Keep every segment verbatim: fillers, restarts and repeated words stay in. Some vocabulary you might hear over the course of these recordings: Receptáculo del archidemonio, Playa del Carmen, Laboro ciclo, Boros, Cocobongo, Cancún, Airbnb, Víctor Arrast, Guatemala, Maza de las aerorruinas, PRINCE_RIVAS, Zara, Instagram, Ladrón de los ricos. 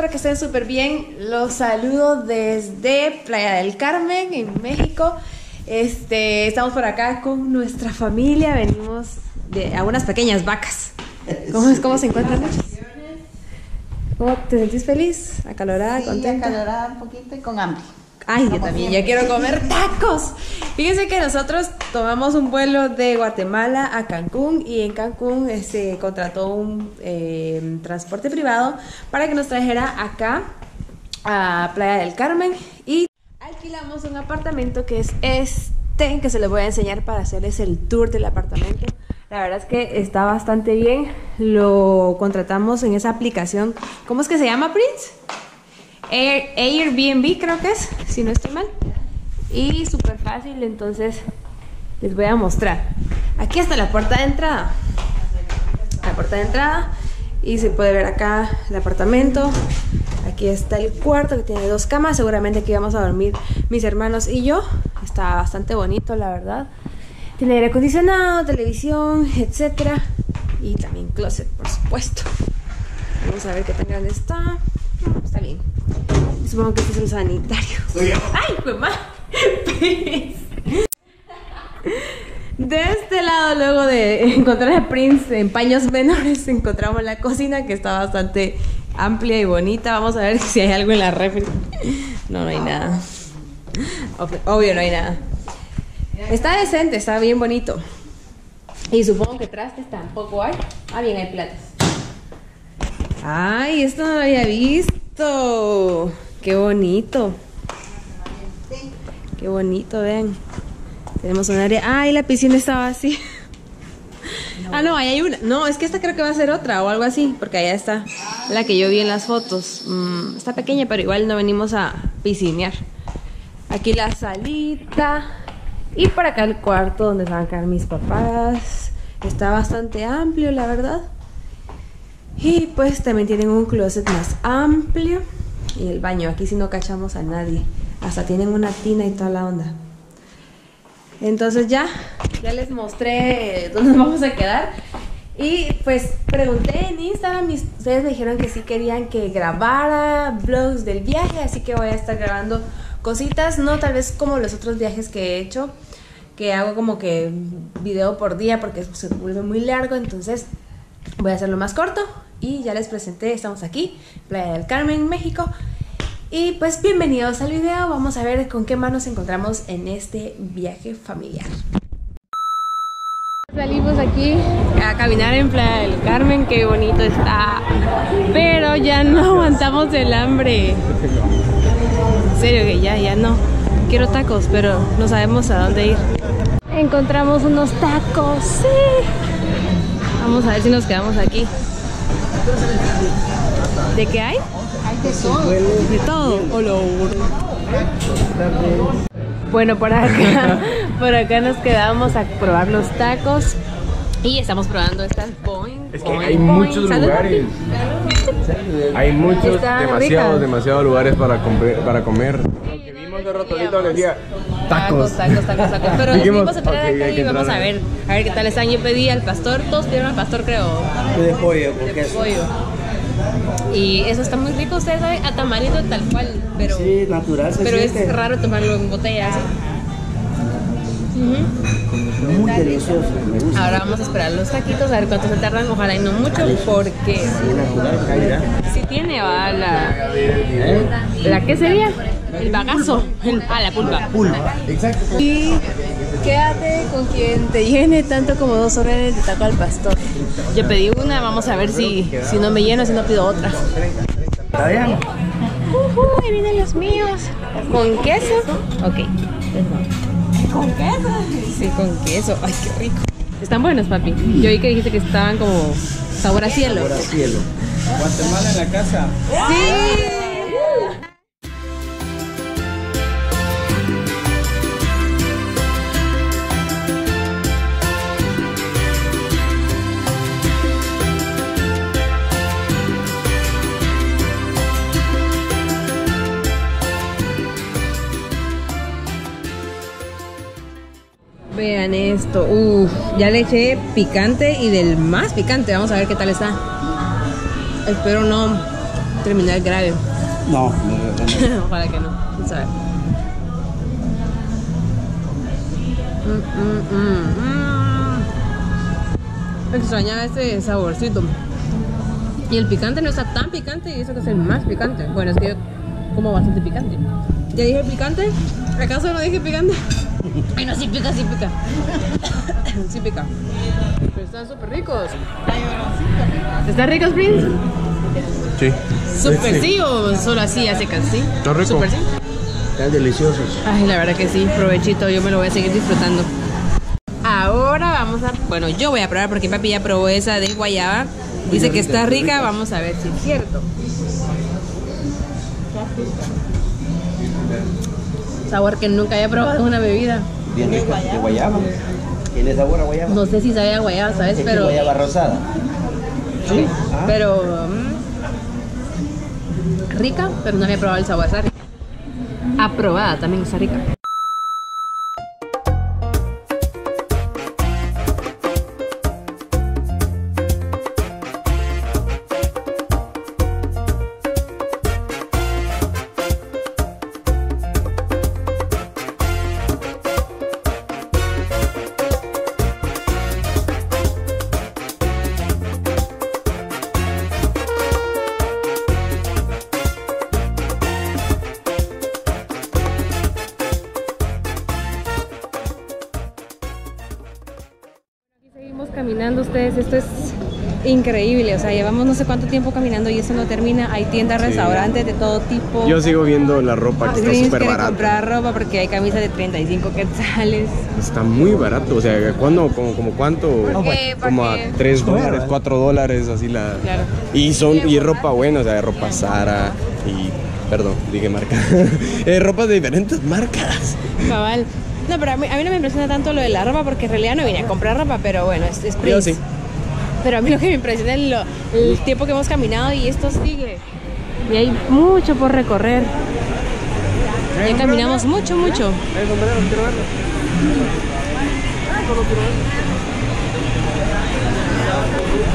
espero que estén súper bien. Los saludo desde Playa del Carmen, en México. Este, estamos por acá con nuestra familia. Venimos de a unas pequeñas vacas. ¿Cómo, cómo se encuentran? ¿Cómo te sentís? ¿Feliz? ¿Acalorada? Sí, ¿contenta? Acalorada un poquito y con hambre. Ay, como yo también, siempre. Ya quiero comer tacos. Fíjense que nosotros tomamos un vuelo de Guatemala a Cancún y en Cancún se este, contrató un eh, transporte privado para que nos trajera acá a Playa del Carmen y alquilamos un apartamento que es este, que se les voy a enseñar para hacerles el tour del apartamento. La verdad es que está bastante bien. Lo contratamos en esa aplicación. ¿Cómo es que se llama, Prince? Air, Airbnb creo que es, si no estoy mal. Y súper fácil, entonces les voy a mostrar. Aquí está la puerta de entrada. La puerta de entrada. Y se puede ver acá el apartamento. Aquí está el cuarto que tiene dos camas. Seguramente aquí vamos a dormir mis hermanos y yo. Está bastante bonito, la verdad. Tiene aire acondicionado, televisión, etcétera. Y también closet, por supuesto. Vamos a ver qué tan grande está. No, está bien. Supongo que este es el sanitario. ¡Ay, mamá! De este lado, luego de encontrar a Prince en paños menores, encontramos la cocina, que está bastante amplia y bonita. Vamos a ver si hay algo en la refri. No, no hay nada. Obvio, no hay nada. Está decente, está bien bonito. Y supongo que trastes tampoco hay. Ah, bien, hay platos. Ay, esto no lo había visto. Qué bonito. Qué bonito, vean. Tenemos un área. Ay, la piscina estaba así. Ah, no, ahí hay una. No, es que esta creo que va a ser otra o algo así, porque allá está la que yo vi en las fotos. Mm, está pequeña, pero igual no venimos a piscinear. Aquí la salita. Y por acá el cuarto donde se van a quedar mis papás. Está bastante amplio, la verdad. Y pues también tienen un closet más amplio. Y el baño, aquí sí no cachamos a nadie. Hasta tienen una tina y toda la onda. Entonces ya, ya les mostré dónde nos vamos a quedar. Y pues pregunté en Instagram y ustedes me dijeron que sí querían que grabara vlogs del viaje. Así que voy a estar grabando cositas, no tal vez como los otros viajes que he hecho, que hago como que video por día porque se vuelve muy largo, entonces voy a hacerlo más corto. Y ya les presenté, estamos aquí, Playa del Carmen, México. Y pues bienvenidos al video, vamos a ver con qué más nos encontramos en este viaje familiar. Salimos aquí a caminar en Playa del Carmen, qué bonito está, pero ya no aguantamos el hambre. En serio que ya, ya no. Quiero tacos, pero no sabemos a dónde ir. Encontramos unos tacos, sí. Vamos a ver si nos quedamos aquí. ¿De qué hay? Hay de todo. De todo. Bueno, por acá, por acá nos quedamos a probar los tacos. Y estamos probando estas boing. Es que boing, hay muchos boing, lugares. Hay muchos, está demasiados, rica. demasiados lugares para, para comer. Lo que vimos de Rotolito les decía tacos, tacos, tacos, tacos. Pero dijimos, vamos a entrar okay, acá y vamos a ver, a ver qué tal están. Yo pedí al pastor, todos pidieron al pastor, creo. De pollo, porque de pollo. Y eso está muy rico, ustedes saben, a tamalito tal cual, pero sí, natural. Pero existe. Es raro tomarlo en botella. Así. Uh-huh. Muy delicioso. Ahora vamos a esperar los taquitos, a ver cuánto se tardan, ojalá y no mucho, porque si tiene va la, la ¿qué sería? El bagazo, ah, la pulpa. Y quédate con quien te llene tanto como dos órdenes de taco al pastor. Yo pedí una, vamos a ver si, si no me lleno, si no pido otra. ¿Está bien? Uh-huh, ahí vienen los míos. ¿Con queso? Ok. ¿Con queso? Sí, con queso. Ay, qué rico. Están buenos, papi. Yo vi que dijiste que estaban como sabor a cielo. Sabor a cielo. Guatemala en la casa. ¡Sí! Vean esto, uff, ya le eché picante y del más picante, vamos a ver qué tal está. Espero no terminar grave. No, no, no, no. Ojalá que no, no sabe. Mm, mm, mm, mm. Extraña ese saborcito. Y el picante no está tan picante, y eso que es el más picante. Bueno, es que yo como bastante picante. ¿Ya dije picante? ¿Acaso no dije picante? Ay, no, sí pica, sí pica. Sí pica. Pero están súper ricos. ¿Están ricos, Prince? Sí. Súper sí, sí, o solo así hace Cancún. Está rico. Súper sí. Están deliciosos. Ay, la verdad que sí, provechito, yo me lo voy a seguir disfrutando. Ahora vamos a... Bueno, yo voy a probar porque papi ya probó esa de guayaba. Dice muy que rica, está rica, rica, vamos a ver si es cierto. Sabor que nunca había probado en una bebida. Bien rica, de guayaba. ¿Tiene sabor a guayaba? No sé si sabe a guayaba, ¿sabes? ¿Es pero... guayaba rosada? Sí. Ah. Pero... Mmm, rica, pero no había probado el sabor, está rica. Aprobada, también está rica. Caminando ustedes, esto es increíble, o sea, llevamos no sé cuánto tiempo caminando y eso no termina, hay tiendas, sí, restaurantes de todo tipo. Yo sigo viendo la ropa que está súper barata. Comprar ropa porque hay camisas de treinta y cinco quetzales. Está muy barato, o sea, ¿cuándo? ¿Como, como cuánto? Porque, como porque... a tres dólares, cuatro dólares, así la... Claro. Y, son, y ropa buena, o sea, ropa Zara y... Perdón, dije marca. eh, ropa de diferentes marcas. Cabal. No, pero a mí, a mí no me impresiona tanto lo de la ropa porque en realidad no vine a comprar ropa, pero bueno, es, es Prince. Yo sí. Pero a mí lo que me impresiona es lo, el tiempo que hemos caminado y esto sigue. Y hay mucho por recorrer. Ya caminamos mucho, mucho.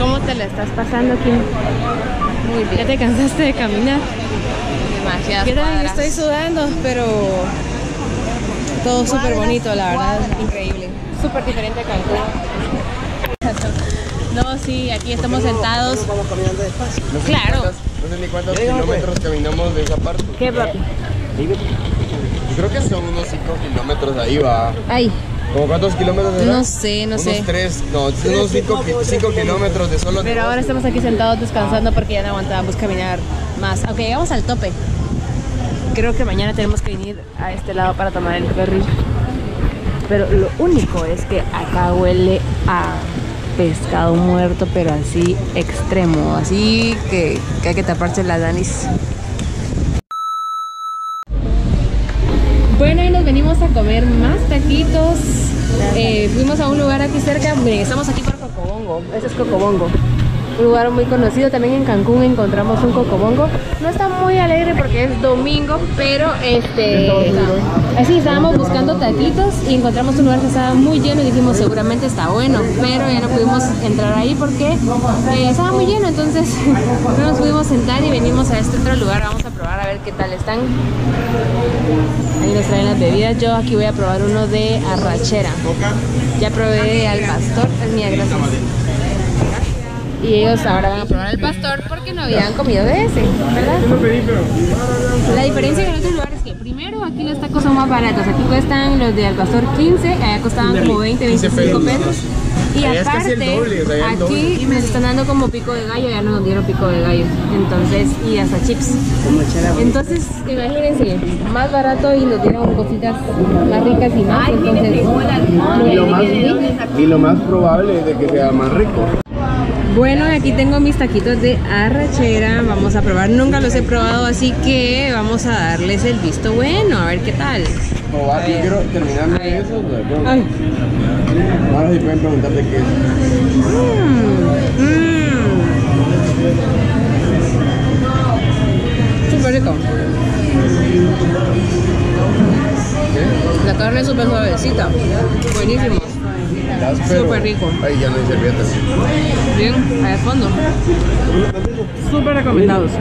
¿Cómo te la estás pasando aquí? Muy bien. ¿Ya te cansaste de caminar? Demasiado. Yo también estoy sudando, pero... Todo súper bonito, la verdad, increíble. Súper diferente a Cancún. No, sí, aquí estamos no, sentados. No vamos caminando despacio. No sé claro. Cuántas, no sé ni cuántos Llega, kilómetros pues. caminamos de esa parte. ¿Qué, papi? Creo que son unos cinco kilómetros ahí, va. Ahí. ¿Como cuántos kilómetros de No sé, no unos sé. Tres, no, unos cinco kilómetros de solo. Pero ahora estamos aquí sentados descansando porque ya no aguantábamos caminar más. Aunque llegamos al tope. Creo que mañana tenemos que venir a este lado para tomar el ferry. Pero lo único es que acá huele a pescado muerto, pero así extremo. Así que, que hay que taparse las danis. Bueno, y nos venimos a comer más taquitos. Eh, fuimos a un lugar aquí cerca. Miren, estamos aquí por Cocobongo. Este es Cocobongo. Un lugar muy conocido, también en Cancún encontramos un cocobongo. No está muy alegre porque es domingo, pero este así estábamos buscando taquitos y encontramos un lugar que estaba muy lleno y dijimos seguramente está bueno, pero ya no pudimos entrar ahí porque eh, estaba muy lleno, entonces no nos pudimos sentar y venimos a este otro lugar. Vamos a probar a ver qué tal están. Ahí nos traen las bebidas. Yo aquí voy a probar uno de arrachera. Ya probé al pastor. Es mía, gracias. Y ellos ahora van a probar el pastor porque no habían comido de ese, ¿verdad? La diferencia con otros lugares es que primero aquí los tacos son más baratos. Aquí cuestan los de al pastor quince, allá costaban como veinte, veinticinco pesos. Y aparte, aquí nos están dando como pico de gallo, ya no nos dieron pico de gallo. Entonces, y hasta chips. Entonces, imagínense, más barato y nos dieron cositas más ricas y más. Entonces, y lo más, y lo más probable es de que sea más rico. Bueno, aquí tengo mis taquitos de arrachera, vamos a probar, nunca los he probado, así que vamos a darles el visto bueno, a ver qué tal. No, va, yo quiero terminar de eso. Ahora sí pueden preguntarte qué es. Súper rico. La carne es súper suavecita, buenísimo. Súper rico. Ahí ya no hay servilletas. Bien, ahí al fondo. súper recomendados.